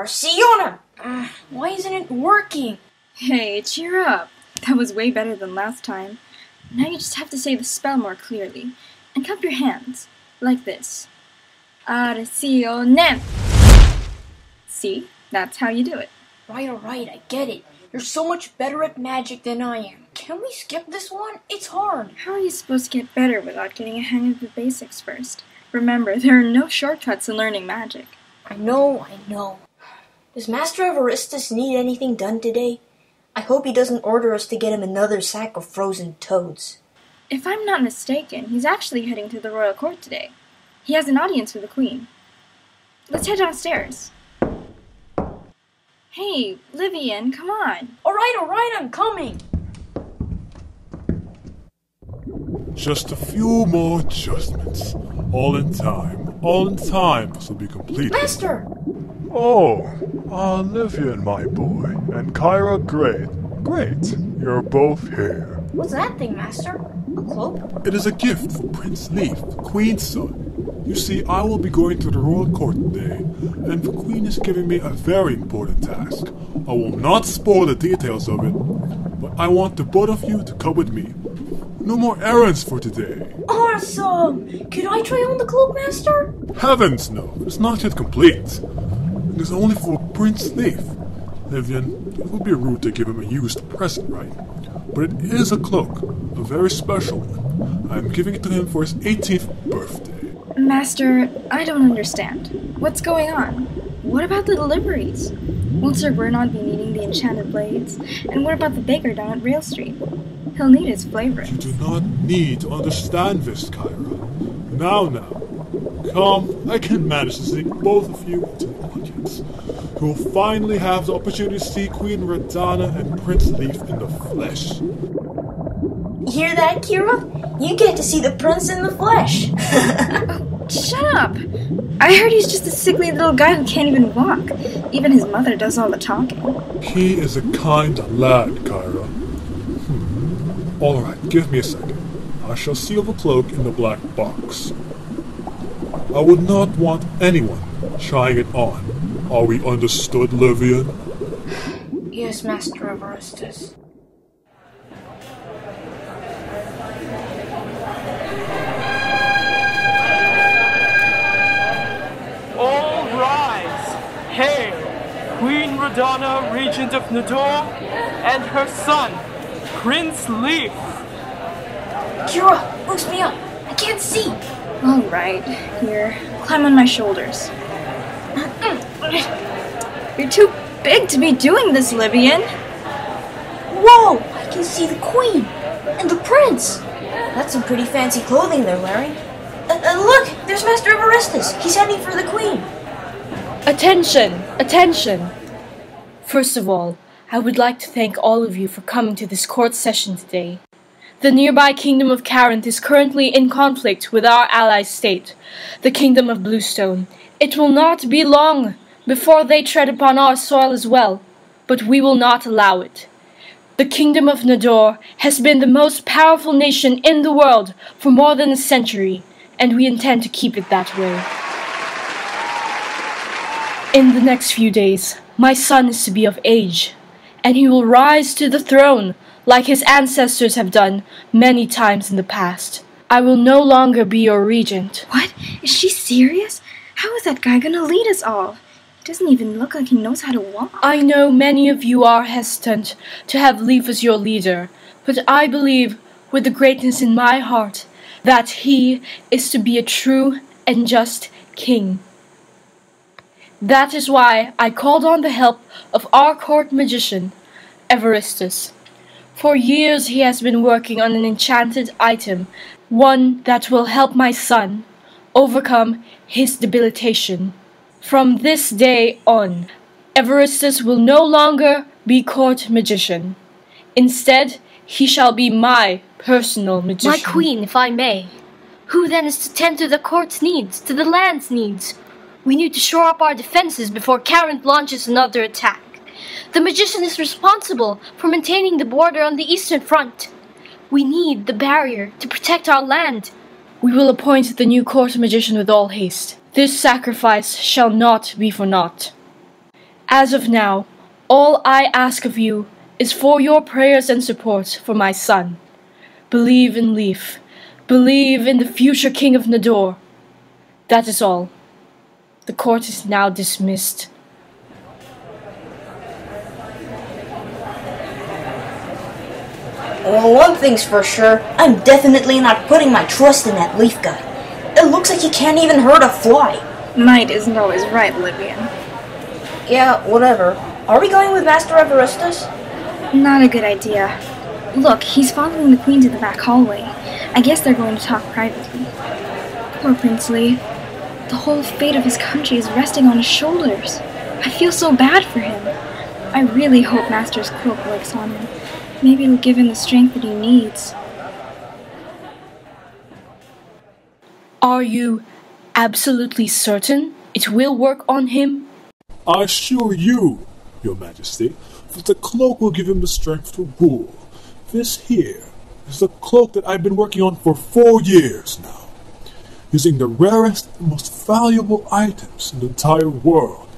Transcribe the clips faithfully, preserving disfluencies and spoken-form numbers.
Arsiona! Uh, why isn't it working? Hey, cheer up. That was way better than last time. Now you just have to say the spell more clearly. And cup your hands. Like this. Arsiona! See? That's how you do it. Right, alright, I get it. You're so much better at magic than I am. Can we skip this one? It's hard. How are you supposed to get better without getting a hang of the basics first? Remember, there are no shortcuts in learning magic. I know, I know. Does Master of Arrestes need anything done today? I hope he doesn't order us to get him another sack of frozen toads. If I'm not mistaken, he's actually heading to the royal court today. He has an audience with the queen. Let's head downstairs. Hey, Livian, come on. All right, all right, I'm coming. Just a few more adjustments. All in time, all in time, this will be complete. Master! Oh, ah, Livian, my boy, and Kyra, great. Great, you're both here. What's that thing, Master? A cloak? It is a gift for Prince Lief, the Queen's son. You see, I will be going to the royal court today, and the Queen is giving me a very important task. I will not spoil the details of it, but I want the both of you to come with me. No more errands for today. Awesome! Could I try on the cloak, Master? Heavens, no. It's not yet complete. It is only for Prince Lief. Livian, it would be rude to give him a used present, right? But it is a cloak, a very special one. I am giving it to him for his eighteenth birthday. Master, I don't understand. What's going on? What about the deliveries? Won't Sir Walter be needing the enchanted blades? And what about the baker down at Rail Street? He'll need his flavor. You do not need to understand this, Kyra. Now, now. Come, I can manage to sneak both of you into the audience. You will finally have the opportunity to see Queen Radana and Prince Lief in the flesh. Hear that, Kyra? You get to see the prince in the flesh. Shut up! I heard he's just a sickly little guy who can't even walk. Even his mother does all the talking. He is a kind lad, Kyra. Hmm. Alright, give me a second. I shall seal the cloak in the black box. I would not want anyone trying it on. Are we understood, Livian? Yes, Master of Arrestes. Hail, Queen Radana, Regent of Nador, and her son, Prince Lief. Kyra, boost me up. I can't see. All right, here. Climb on my shoulders. You're too big to be doing this, Livian. Whoa, I can see the Queen and the Prince. That's some pretty fancy clothing they're wearing. Uh, uh, look, there's Master of Arrestes. He's heading for the Queen. Attention! Attention! First of all, I would like to thank all of you for coming to this court session today. The nearby Kingdom of Carinth is currently in conflict with our ally state, the Kingdom of Bluestone. It will not be long before they tread upon our soil as well, but we will not allow it. The Kingdom of Nador has been the most powerful nation in the world for more than a century, and we intend to keep it that way. In the next few days, my son is to be of age, and he will rise to the throne like his ancestors have done many times in the past. I will no longer be your regent. What? Is she serious? How is that guy gonna lead us all? He doesn't even look like he knows how to walk. I know many of you are hesitant to have Lief as your leader, but I believe, with the greatness in my heart, that he is to be a true and just king. That is why I called on the help of our court magician, Evaristus. For years he has been working on an enchanted item, one that will help my son overcome his debilitation. From this day on, Evaristus will no longer be court magician. Instead, he shall be my personal magician. My queen, if I may. Who then is to tend to the court's needs, to the land's needs? We need to shore up our defenses before Carinth launches another attack. The magician is responsible for maintaining the border on the Eastern Front. We need the barrier to protect our land. We will appoint the new court magician with all haste. This sacrifice shall not be for naught. As of now, all I ask of you is for your prayers and support for my son. Believe in Lief. Believe in the future king of Nador. That is all. The court is now dismissed. Well, one thing's for sure, I'm definitely not putting my trust in that Lief guy. It looks like he can't even hurt a fly. Might isn't always right, Livian. Yeah, whatever. Are we going with Master of Arrestes? Not a good idea. Look, he's following the Queen to the back hallway. I guess they're going to talk privately. Poor Prince Lief. The whole fate of his country is resting on his shoulders. I feel so bad for him. I really hope Master's cloak works on him. Maybe it'll give him the strength that he needs. Are you absolutely certain it will work on him? I assure you, Your Majesty, that the cloak will give him the strength to rule. This here is the cloak that I've been working on for four years now, using the rarest and most valuable items in the entire world.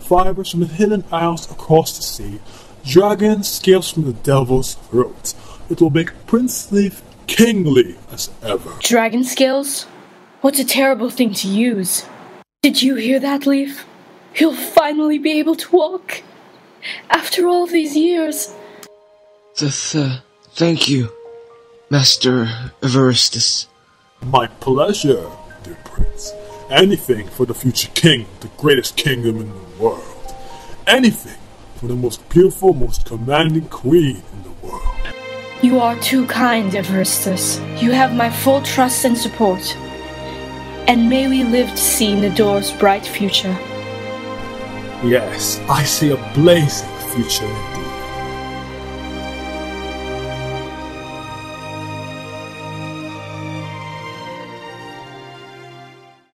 Fibers from the hidden isles across the sea, dragon scales from the devil's throat. It will make Prince Lief kingly as ever. Dragon scales? What a terrible thing to use. Did you hear that, Lief? He'll finally be able to walk. After all these years. Th th thank you, Master Evaristus. My pleasure, dear Prince. Anything for the future king, the greatest kingdom in the world. Anything. For the most beautiful, most commanding queen in the world. You are too kind, Evaristus. You have my full trust and support. And may we live to see Nador's bright future. Yes, I see a blazing future indeed.